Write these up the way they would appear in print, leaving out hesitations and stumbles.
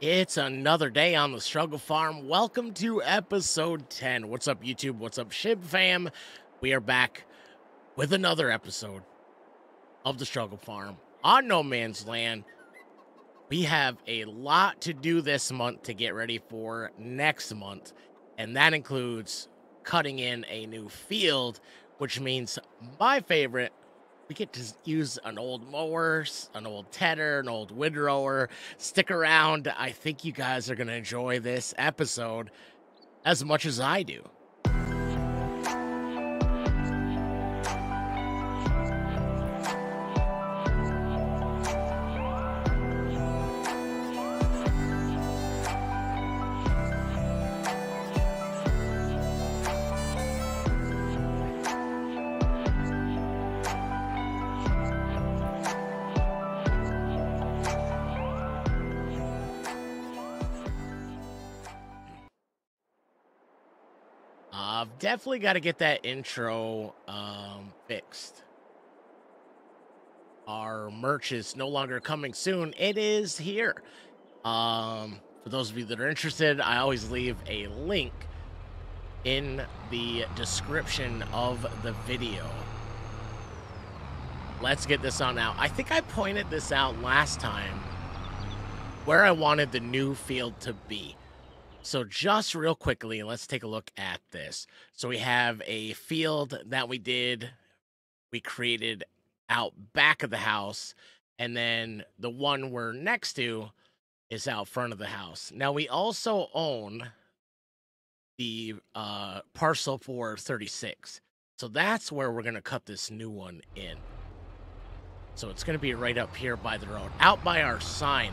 It's another day on the Struggle Farm. Welcome to episode 10. What's up, YouTube? What's up, Shib fam? We are back with another episode of the Struggle Farm on No Man's Land. We have a lot to do this month to get ready for next month, and that includes cutting in a new field, which means my favorite, we get to use an old mower, an old tedder, an old windrower. Stick around. I think you guys are going to enjoy this episode as much as I do. Definitely got to get that intro fixed. Our merch is no longer coming soon. It is here. For those of you that are interested, I always leave a link in the description of the video. Let's get this on out. I think I pointed this out last time where I wanted the new field to be. So just real quickly, let's take a look at this. So we have a field that we created out back of the house, and then the one we're next to is out front of the house. Now we also own the parcel for 36. So that's where we're gonna cut this new one in. So it's gonna be right up here by the road, out by our sign,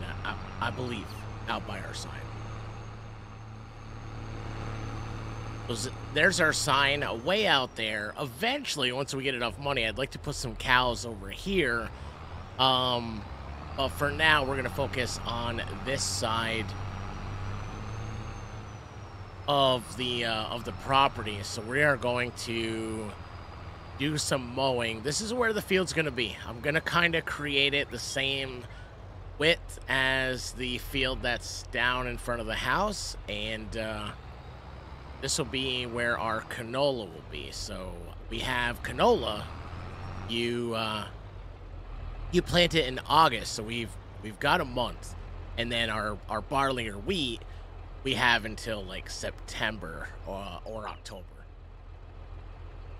I believe, out by our sign. There's our sign way out there. Eventually, once we get enough money, I'd like to put some cows over here. But for now, we're going to focus on this side of the property. So we are going to do some mowing. This is where the field's going to be. I'm going to kind of create it the same width as the field that's down in front of the house. And, this will be where our canola will be. So we have canola. You plant it in August, so we've got a month, and then our barley or wheat we have until like September or October.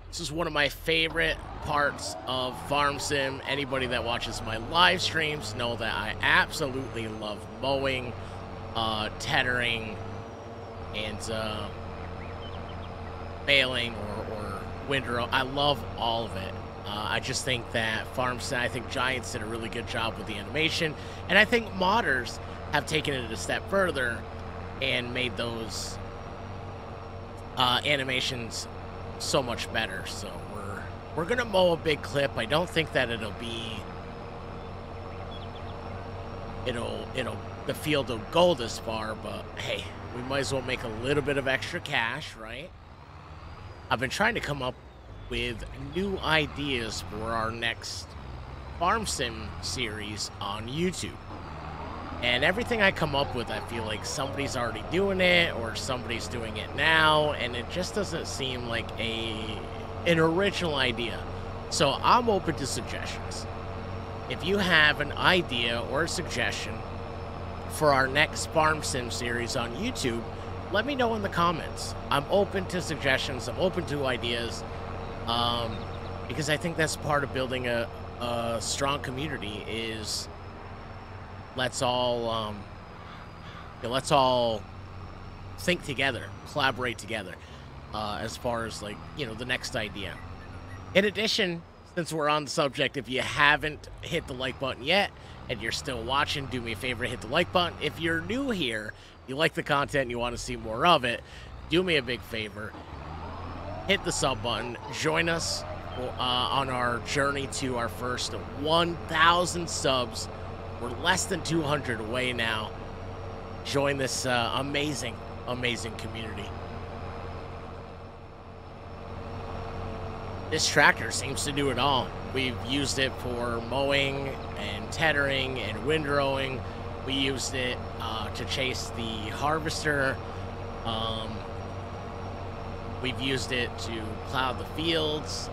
This is one of my favorite parts of Farm Sim. Anybody that watches my live streams know that I absolutely love mowing, teddering, and baling or windrow. I love all of it. I just think that Farm Sim, I think Giants did a really good job with the animation, and I think modders have taken it a step further and made those animations so much better. So we're gonna mow a big clip. I don't think that the field will go this far, but hey, we might as well make a little bit of extra cash, right? I've been trying to come up with new ideas for our next Farm Sim series on YouTube. And everything I come up with, I feel like somebody's already doing it or somebody's doing it now, and it just doesn't seem like an original idea. So I'm open to suggestions. If you have an idea or a suggestion for our next Farm Sim series on YouTube, let me know in the comments. I'm open to suggestions. I'm open to ideas, because I think that's part of building a strong community. Is let's all think together, collaborate together, as far as like the next idea. In addition, since we're on the subject, if you haven't hit the like button yet and you're still watching, do me a favor, hit the like button. If you're new here, you like the content and you want to see more of it, do me a big favor, hit the sub button, join us on our journey to our first 1,000 subs. We're less than 200 away now. Join this amazing, amazing community. This tractor seems to do it all. We've used it for mowing and teddering and windrowing. We used it to chase the harvester. We've used it to plow the fields.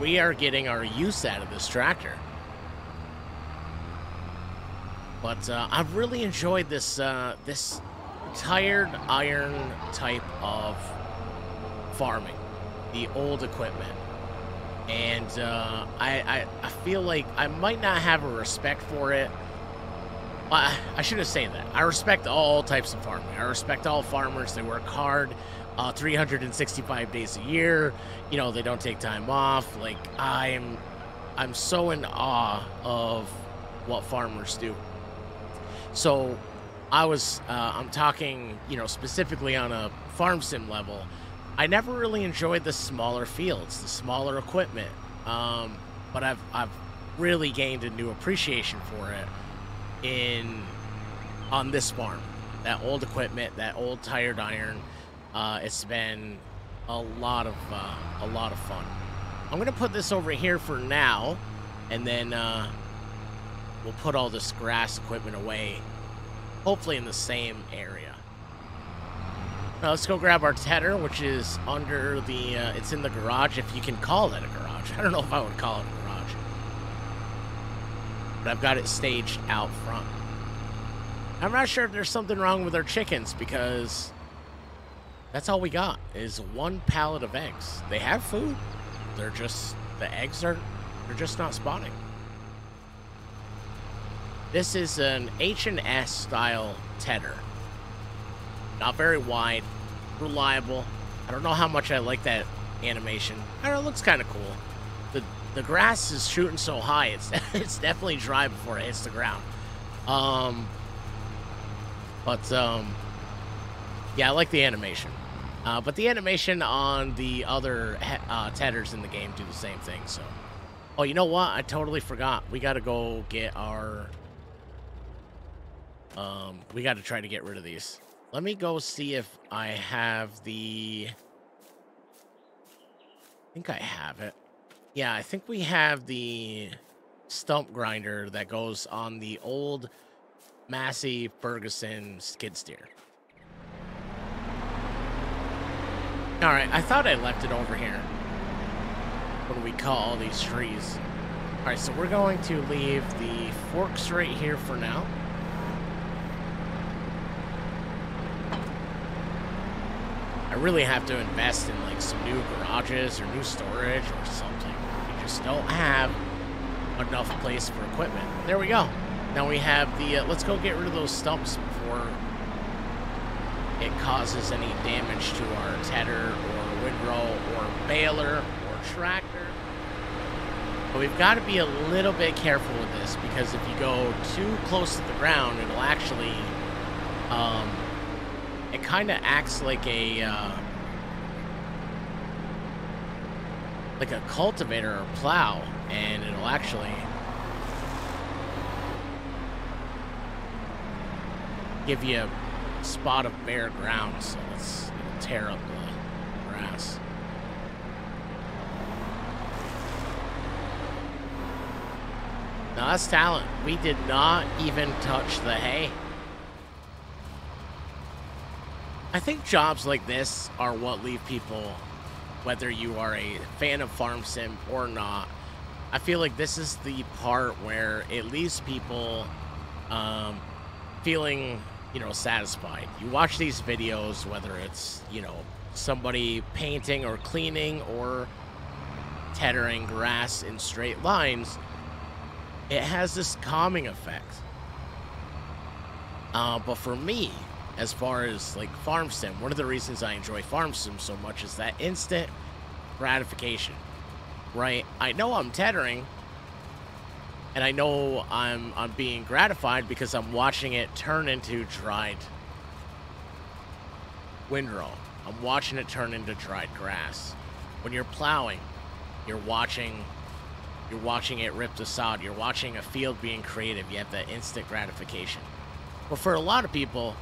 We are getting our use out of this tractor. But I've really enjoyed this this tired iron type of farming, the old equipment. And I feel like I might not have a respect for it. I should have said that. I respect all types of farming. I respect all farmers. They work hard 365 days a year. You know, they don't take time off. Like, I'm so in awe of what farmers do. So I'm talking, you know, specifically on a farm sim level. I never really enjoyed the smaller fields, the smaller equipment, but I've really gained a new appreciation for it on this farm. That old equipment, that old tired iron, it's been a lot of fun. I'm gonna put this over here for now, and then we'll put all this grass equipment away, hopefully in the same area. Now let's go grab our tedder, which is under the, it's in the garage, if you can call it a garage. I don't know if I would call it a garage. But I've got it staged out front. I'm not sure if there's something wrong with our chickens, because that's all we got is one pallet of eggs. They have food. They're just, the eggs are, they're just not spawning. This is an H&S style tedder. Not very wide, reliable. I don't know how much I like that animation. I don't know, it looks kind of cool. The grass is shooting so high, it's definitely dry before it hits the ground. Yeah, I like the animation. But the animation on the other tedders in the game do the same thing, so. Oh, you know what? I totally forgot. We gotta go get our, we gotta try to get rid of these. Let me go see if I have the, I think I have it. Yeah, I think we have the stump grinder that goes on the old Massey Ferguson skid steer. All right, I thought I left it over here. What do we call all these trees? All right, so we're going to leave the forks right here for now. I really have to invest in like some new garages or new storage or something. We just don't have enough place for equipment. There we go. Now we have the, let's go get rid of those stumps before it causes any damage to our tedder or windrow or baler or tractor. But we've got to be a little bit careful with this, because if you go too close to the ground, it'll actually, it kind of acts like a cultivator or plow, and it'll actually give you a spot of bare ground, so it'll tear up the grass. Now that's talent. We did not even touch the hay. I think jobs like this are what leave people, whether you are a fan of Farm Sim or not. I feel like this is the part where it leaves people feeling, you know, satisfied. You watch these videos, whether it's, you know, somebody painting or cleaning or teddering grass in straight lines, it has this calming effect. But for me, as far as like Farm Sim, one of the reasons I enjoy Farm Sim so much is that instant gratification, right? I know I'm teddering, and I know I'm being gratified because I'm watching it turn into dried windrow. I'm watching it turn into dried grass. When you're plowing, you're watching it rip to sod. You're watching a field being creative. You have that instant gratification. But for a lot of people,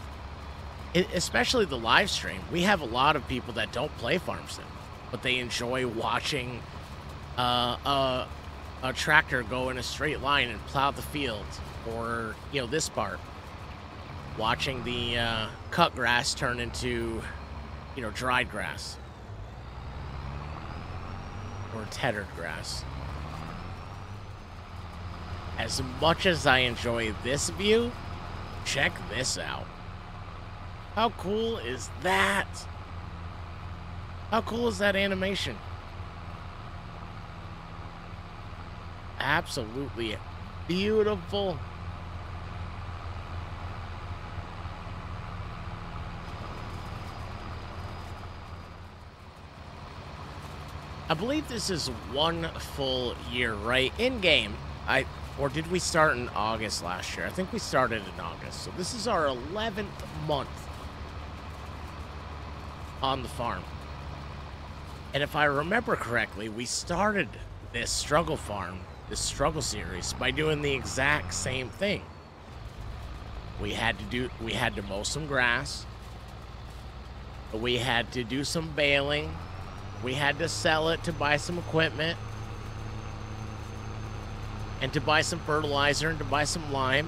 especially the live stream, we have a lot of people that don't play Farm Sim, but they enjoy watching a tractor go in a straight line and plow the field, or, you know, this part, watching the cut grass turn into, you know, dried grass or tethered grass. As much as I enjoy this view, check this out. How cool is that? How cool is that animation? Absolutely beautiful. I believe this is one full year, right? In game, or did we start in August last year? I think we started in August. So this is our 11th month on the farm. And if I remember correctly, we started this Struggle Farm, this Struggle series, by doing the exact same thing. We had to mow some grass. We had to do some baling. We had to sell it to buy some equipment, and to buy some fertilizer, and to buy some lime.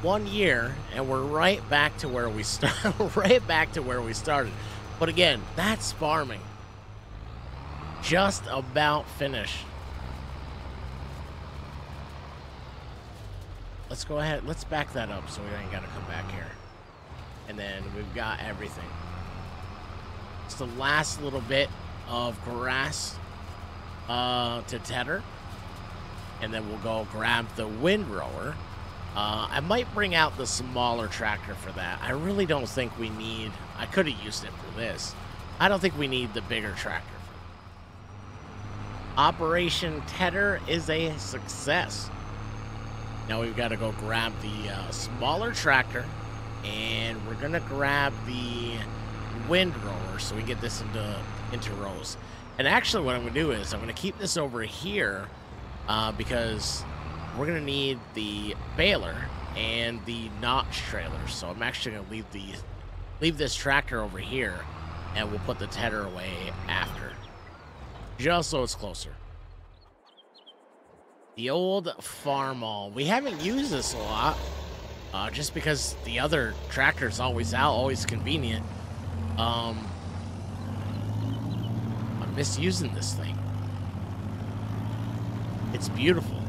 1 year, and we're right back to where we started. Right back to where we started. But again, that's farming. Just about finished. Let's go ahead. Let's back that up so we ain't got to come back here. And then we've got everything. It's the last little bit of grass to tether. And then we'll go grab the windrower. I might bring out the smaller tractor for that. I really don't think we need... I could have used it for this. I don't think we need the bigger tractor. Operation Tether is a success. Now we've got to go grab the smaller tractor, and we're gonna grab the windrower so we get this into rows. And actually, what I'm gonna do is I'm gonna keep this over here because we're gonna need the baler and the notch trailer. So I'm actually gonna leave this tractor over here, and we'll put the tether away after, just so it's closer. The old Farmall. We haven't used this a lot. Just because the other tractor is always out, always convenient. I'm misusing this thing. It's beautiful.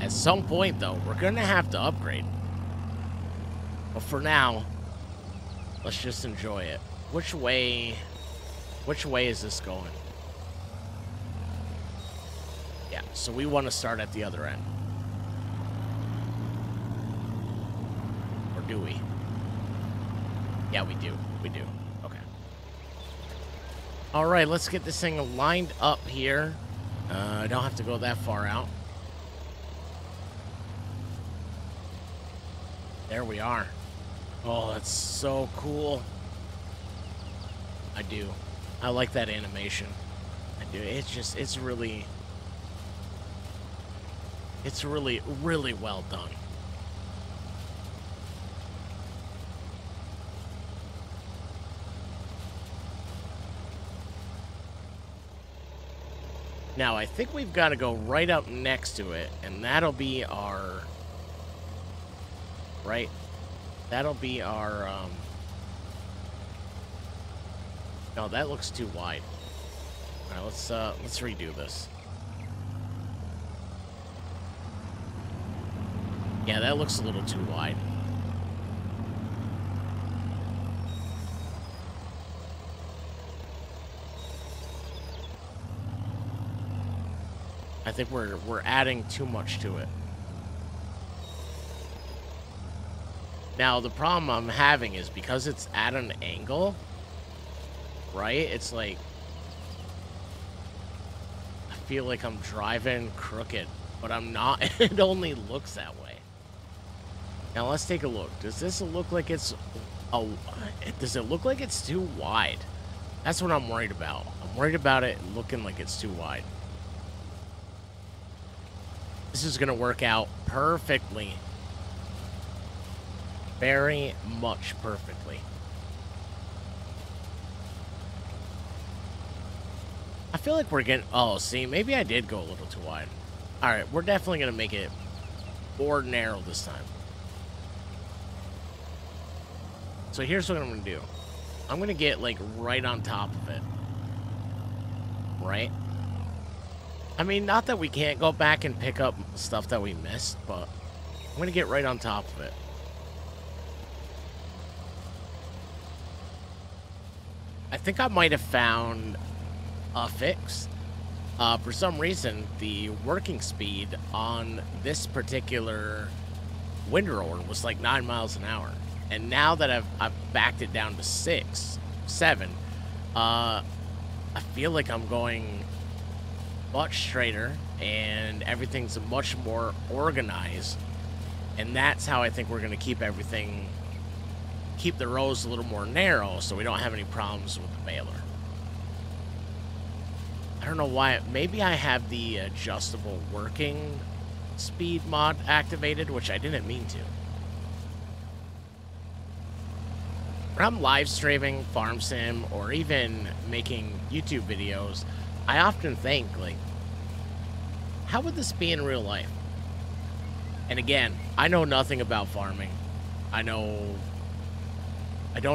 At some point, though, we're going to have to upgrade. But for now, let's just enjoy it. Which way is this going? Yeah, so we want to start at the other end. Or do we? Yeah, we do. We do. Okay. All right, let's get this thing lined up here. I don't have to go that far out. There we are. Oh, that's so cool. I do. I like that animation. I do. It's just, it's really, really well done. Now, I think we've got to go right up next to it, and that'll be our... Right? That'll be our... No, that looks too wide. All right, let's redo this. Yeah, that looks a little too wide. I think we're adding too much to it. Now, the problem I'm having is because it's at an angle, right? It's like, I feel like I'm driving crooked, but I'm not. It only looks that way. Now let's take a look. Does this look like it's does it look like it's too wide? That's what I'm worried about. I'm worried about it looking like it's too wide. This is gonna work out perfectly. Very much perfectly. I feel like we're getting... Oh, see, maybe I did go a little too wide. All right, we're definitely going to make it more narrow this time. So here's what I'm going to do. I'm going to get, like, right on top of it. Right? I mean, not that we can't go back and pick up stuff that we missed, but I'm going to get right on top of it. I think I might have found a fix. For some reason, the working speed on this particular windrower was like 9 miles an hour. And now that I've backed it down to 6, 7, I feel like I'm going much straighter and everything's much more organized. And that's how I think we're going to keep everything, keep the rows a little more narrow so we don't have any problems with the baler. I don't know why. Maybe I have the adjustable working speed mod activated, which I didn't mean to. When I'm live streaming Farm Sim or even making YouTube videos, I often think, like, how would this be in real life? And again, I know nothing about farming. I don't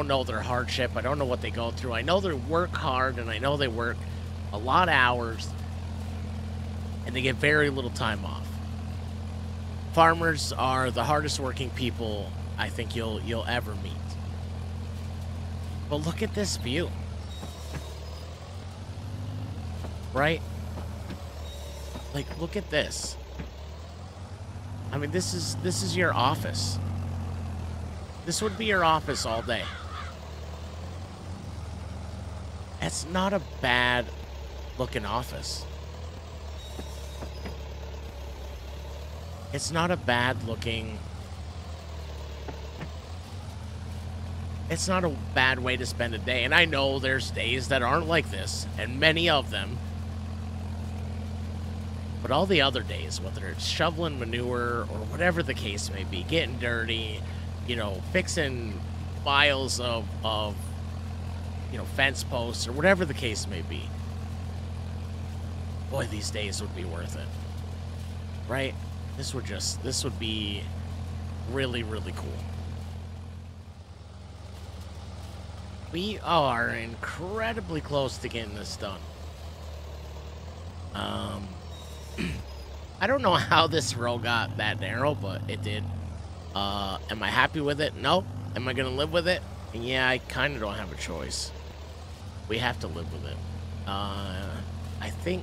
know their hardship. I don't know what they go through. I know they work hard, and I know they work a lot of hours, and they get very little time off. Farmers are the hardest working people I think you'll ever meet. But look at this view. Right? Like, look at this. I mean, this is your office. This would be your office all day. That's not a bad looking office. It's not a bad looking... It's not a bad way to spend a day. And I know there's days that aren't like this, and many of them. But all the other days, whether it's shoveling manure or whatever the case may be, getting dirty, you know, fixing miles of you know, fence posts or whatever the case may be. Boy, these days would be worth it. Right? This would be really, really cool. We are incredibly close to getting this done. I don't know how this row got that narrow, but it did. Am I happy with it? No. Am I going to live with it? And yeah, I kind of don't have a choice. We have to live with it. I think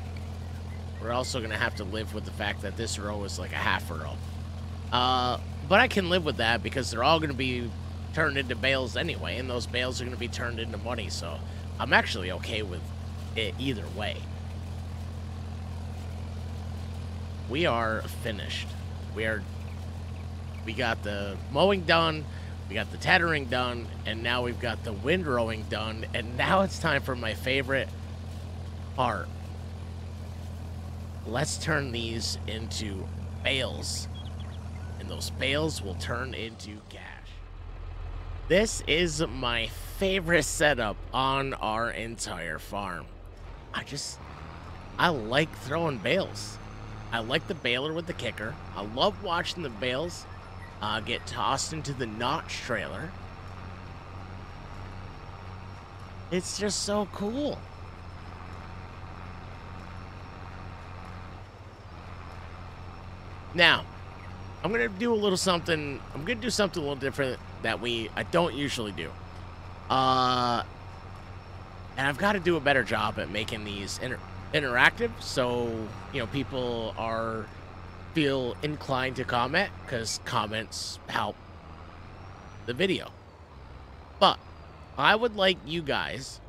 we're also going to have to live with the fact that this row is like a half row. But I can live with that because they're all going to be turned into bales anyway, and those bales are going to be turned into money, so I'm actually okay with it either way. We are finished. We got the mowing done, we got the tattering done, and now we've got the windrowing done, and now it's time for my favorite part. Let's turn these into bales, and those bales will turn into cash. This is my favorite setup on our entire farm. I like throwing bales. I like the baler with the kicker. I love watching the bales get tossed into the notch trailer. It's just so cool. Now, I'm gonna do a little something. I'm gonna do something a little different that I don't usually do. And I've got to do a better job at making these interactive, so, you know, people feel inclined to comment, because comments help the video. But I would like you guys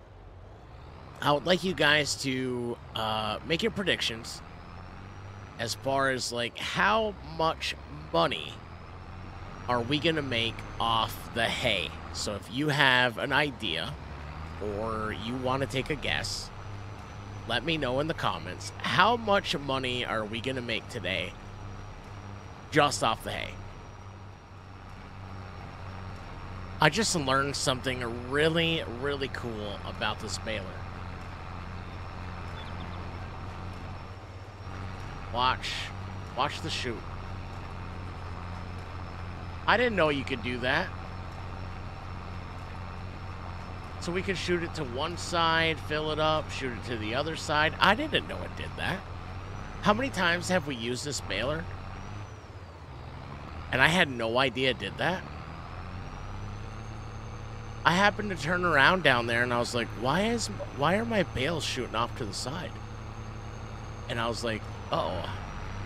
to make your predictions as far as, like, how much money are we going to make off the hay? So if you have an idea or you want to take a guess, let me know in the comments. How much money are we going to make today just off the hay? I just learned something really, really cool about this baler. Watch the shoot. I didn't know you could do that. So we could shoot it to one side, fill it up, shoot it to the other side. I didn't know it did that. How many times have we used this baler? And I had no idea it did that. I happened to turn around down there and I was like, why are my bales shooting off to the side? And I was like, uh-oh.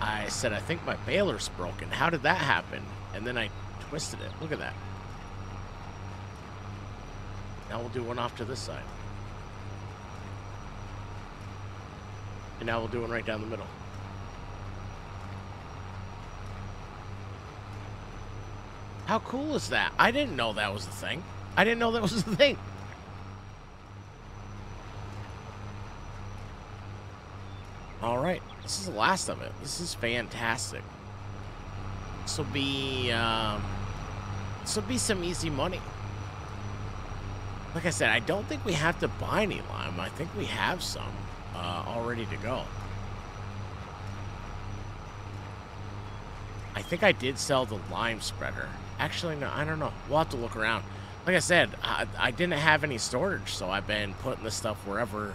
I said, I think my baler's broken. How did that happen? And then I twisted it. Look at that. Now we'll do one off to this side. And now we'll do one right down the middle. How cool is that? I didn't know that was the thing. I didn't know that was the thing. All right, this is the last of it. This is fantastic. This will be some easy money. Like I said, I don't think we have to buy any lime. I think we have some all ready to go. I think I did sell the lime spreader. Actually, no, I don't know. We'll have to look around. Like I said, I didn't have any storage, so I've been putting this stuff wherever.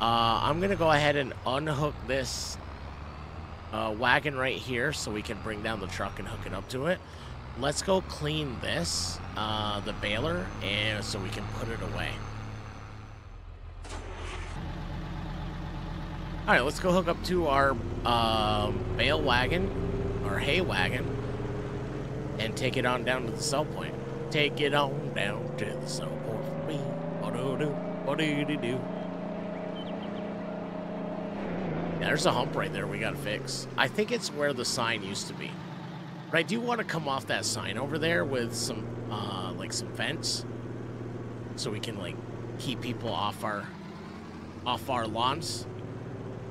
I'm going to go ahead and unhook this wagon right here so we can bring down the truck and hook it up to it. Let's go clean this, the baler, and so we can put it away. All right, let's go hook up to our bale wagon, our hay wagon, and take it on down to the sell point. Take it on down to the sell point for me. Ba-do-do-do-do-do-do. Yeah, there's a hump right there we gotta fix. I think it's where the sign used to be. But I do want to come off that sign over there with some, like some fence. So we can, like, keep people off our lawns.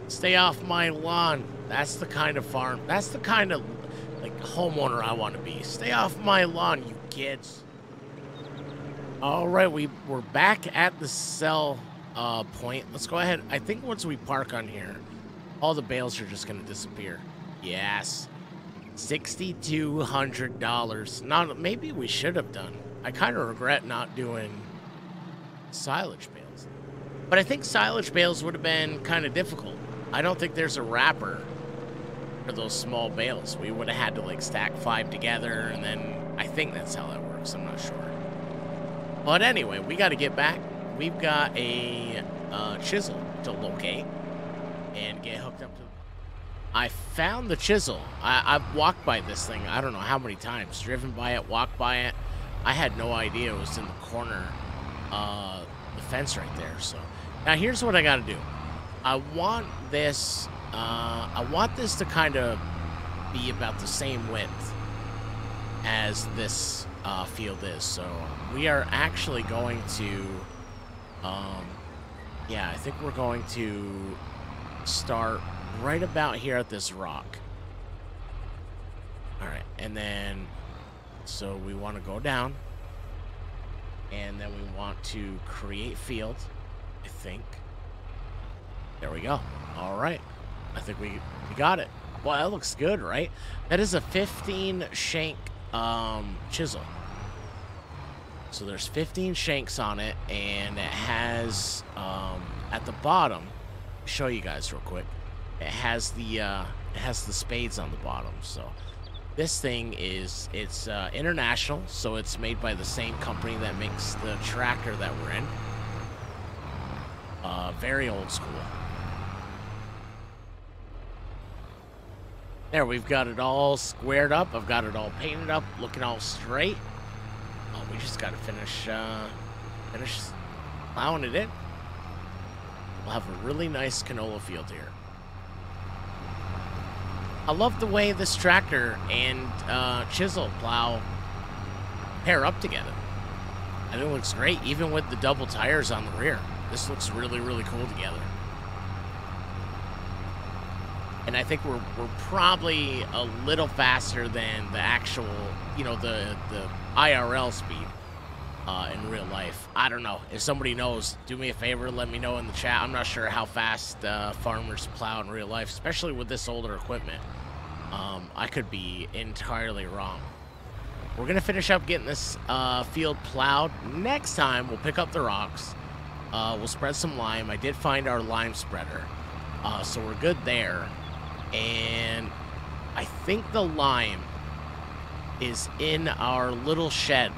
Stay off my lawn. That's the kind of farm. That's the kind of, like, homeowner I want to be. Stay off my lawn, you kids. All right, we're back at the sell point. Let's go ahead. I think once we park on here, all the bales are just going to disappear. Yes. $6,200. Not, maybe we should have done. I kind of regret not doing silage bales. But I think silage bales would have been kind of difficult. I don't think there's a wrapper for those small bales. We would have had to, like, stack 5 together, and then I think that's how that works. I'm not sure. But anyway, we got to get back. We've got a chisel to locate and get hooked up to. I found the chisel. I've walked by this thing, I don't know how many times. Driven by it, walked by it. I had no idea it was in the corner, the fence right there. So now here's what I gotta do. I want this to kind of be about the same width as this field is. So we are actually going to, yeah, I think we're going to start right about here at this rock. All right, and then so we want to go down, and then we want to create field. I think there we go. All right, I think we got it. Well, that looks good, right? That is a 15 shank chisel. So there's 15 shanks on it, and it has at the bottom, show you guys real quick. It has the spades on the bottom. So this thing is, it's international, so it's made by the same company that makes the tractor that we're in. Very old school. There, we've got it all squared up. I've got it all painted up, looking all straight. Oh, we just got to finish plowing it in. We'll have a really nice canola field here. I love the way this tractor and chisel plow pair up together. And it looks great, even with the double tires on the rear. This looks really, really cool together. And I think we're probably a little faster than the actual, you know, the IRL speed. in real life. I don't know. If somebody knows, do me a favor, let me know in the chat. I'm not sure how fast farmers plow in real life, especially with this older equipment. I could be entirely wrong. We're gonna finish up getting this field plowed. Next time we'll pick up the rocks, we'll spread some lime. I did find our lime spreader, so we're good there. And I think the lime is in our little shed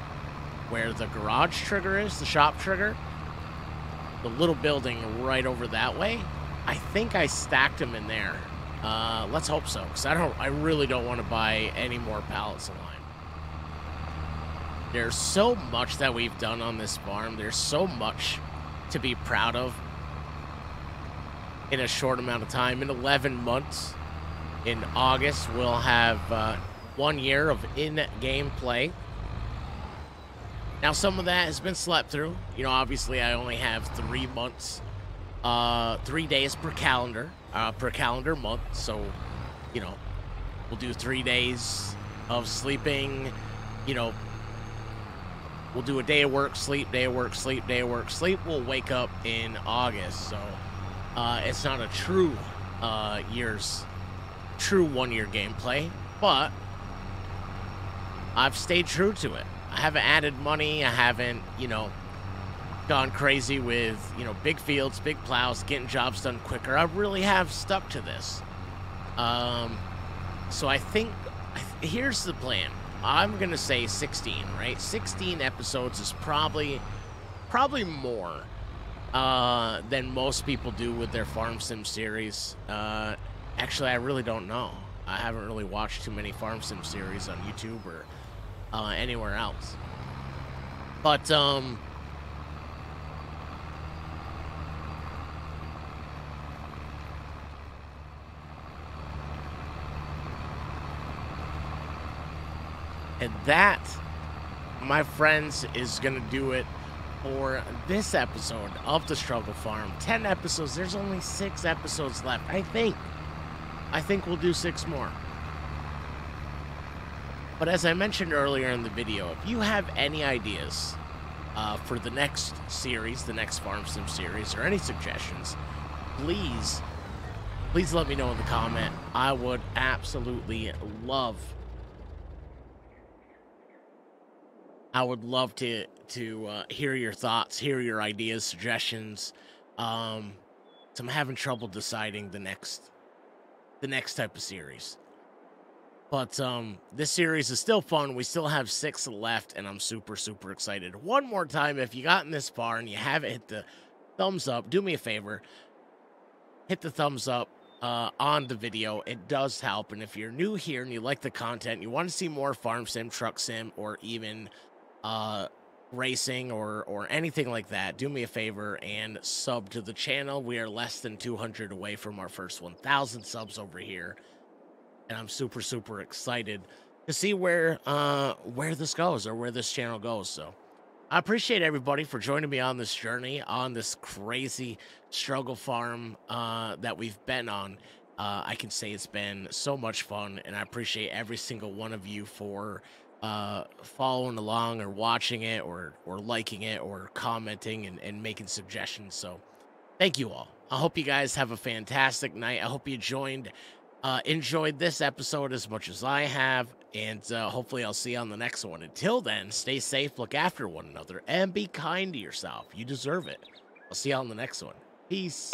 where the garage trigger is, the shop trigger, the little building right over that way. I think I stacked them in there. Let's hope so, because I really don't want to buy any more pallets of lime. There's so much that we've done on this farm. There's so much to be proud of in a short amount of time. In 11 months, in August, we'll have 1 year of in-game play. Now, some of that has been slept through. You know, obviously, I only have 3 months, 3 days per calendar month. So, you know, we'll do 3 days of sleeping. You know, we'll do a day of work, sleep, day of work, sleep, day of work, sleep. We'll wake up in August. So, it's not a true true 1 year gameplay, but I've stayed true to it. I haven't added money. I haven't, you know, gone crazy with, you know, big fields, big plows, getting jobs done quicker. I really have stuck to this. So I think here's the plan. I'm going to say 16, right? 16 episodes is probably more than most people do with their Farm Sim series. Actually, I really don't know. I haven't really watched too many Farm Sim series on YouTube or anywhere else. But and that, my friends, is gonna do it for this episode of the Struggle Farm. 10 episodes. There's only 6 episodes left, I think. I think we'll do 6 more. But as I mentioned earlier in the video, if you have any ideas for the next series, the next Farm Sim series, or any suggestions, please let me know in the comment. I would absolutely love to hear your thoughts, hear your ideas, suggestions. So I'm having trouble deciding the next type of series. But this series is still fun. We still have 6 left, and I'm super, super excited. One more time, if you gotten this far and you haven't hit the thumbs up, do me a favor. Hit the thumbs up on the video. It does help. And if you're new here and you like the content, you want to see more Farm Sim, Truck Sim, or even racing or anything like that, do me a favor and sub to the channel. We are less than 200 away from our first 1,000 subs over here. And I'm super, super excited to see where this goes or where this channel goes. So I appreciate everybody for joining me on this journey, on this crazy Struggle Farm that we've been on. I can say it's been so much fun, and I appreciate every single one of you for following along or watching it or liking it or commenting and making suggestions. So thank you all. I hope you guys have a fantastic night. I hope you enjoyed this episode as much as I have, and hopefully I'll see you on the next one. Until then, stay safe, look after one another, and be kind to yourself. You deserve it. I'll see you on the next one. Peace.